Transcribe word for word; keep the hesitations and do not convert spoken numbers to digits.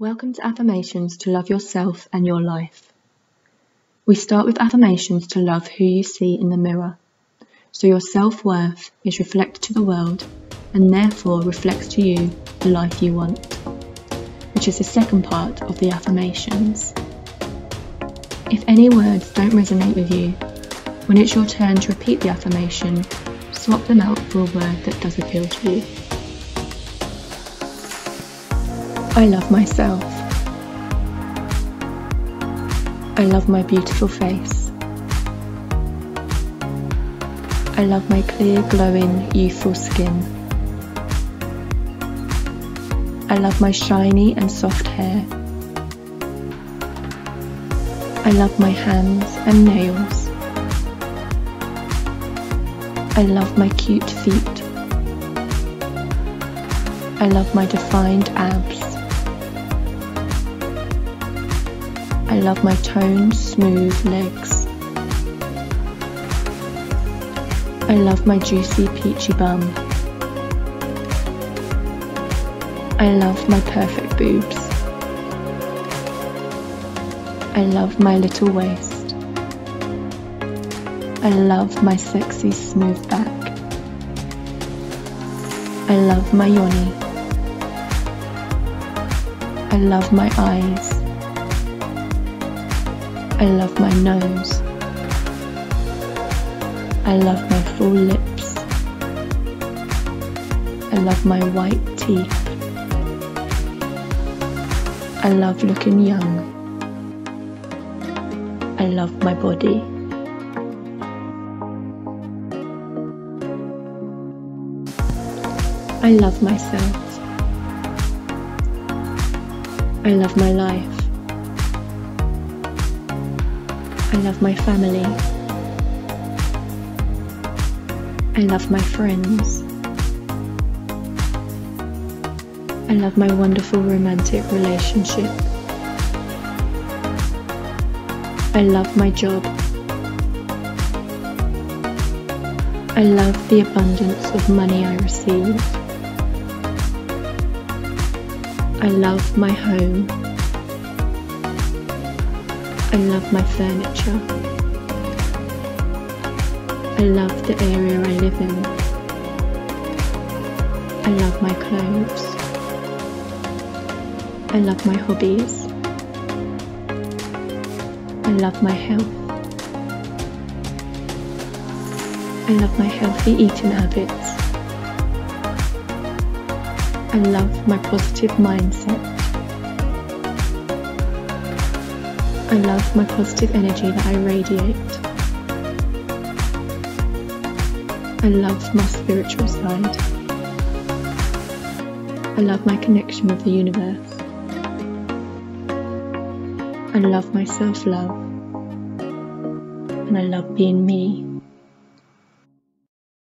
Welcome to affirmations to love yourself and your life. We start with affirmations to love who you see in the mirror, so your self-worth is reflected to the world and therefore reflects to you the life you want, which is the second part of the affirmations. If any words don't resonate with you, when it's your turn to repeat the affirmation, swap them out for a word that does appeal to you. I love myself. I love my beautiful face. I love my clear, glowing, youthful skin. I love my shiny and soft hair. I love my hands and nails. I love my cute feet. I love my defined abs. I love my toned, smooth legs. I love my juicy, peachy bum. I love my perfect boobs. I love my little waist. I love my sexy, smooth back. I love my yoni. I love my eyes. I love my nose. I love my full lips. I love my white teeth. I love looking young. I love my body. I love myself. I love my life. I love my family. I love my friends. I love my wonderful romantic relationship. I love my job. I love the abundance of money I receive. I love my home. I love my furniture. I love the area I live in. I love my clothes. I love my hobbies. I love my health. I love my healthy eating habits. I love my positive mindset. I love my positive energy that I radiate. I love my spiritual side. I love my connection with the universe. I love my self-love. And I love being me.